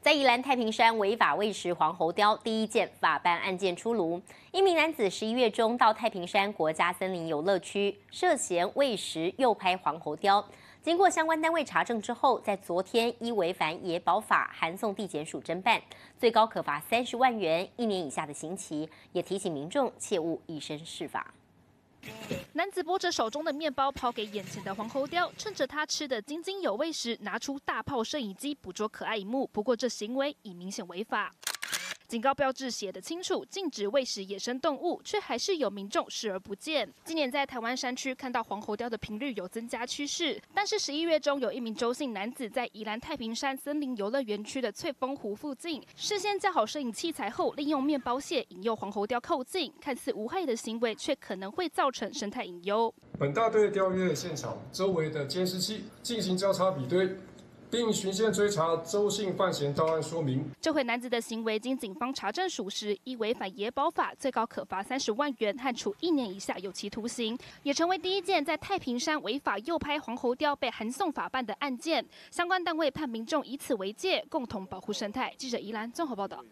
在宜兰太平山违法喂食黄喉貂第一件法办案件出炉，一名男子11月中到太平山国家森林游乐区涉嫌喂食诱拍黄喉貂，经过相关单位查证之后，在昨天依违反野保法函送地检署侦办，最高可罚30万元、1年以下的刑期，也提醒民众切勿以身试法。 男子拨着手中的面包抛给眼前的黄喉貂，趁着它吃得津津有味时，拿出大炮摄影机捕捉可爱一幕。不过这行为已明显违法，警告标志写得清楚，禁止喂食野生动物，却还是有民众视而不见。今年在台湾山区看到黄喉貂的频率有增加趋势，但是11月中有一名周姓男子在宜兰太平山森林游乐园区的翠峰湖附近，事先架好摄影器材后，利用面包屑引诱黄喉貂靠近，看似无害的行为，却可能会造成生态隐忧。本大队调阅现场周围的监视器，进行交叉比对。 并循线追查周姓犯嫌到案说明。这回男子的行为经警方查证属实，依违反野保法，最高可罚30万元和处1年以下有期徒刑，也成为第一件在太平山违法诱拍黄喉貂被函送法办的案件。相关单位盼民众以此为戒，共同保护生态。记者宜兰综合报道。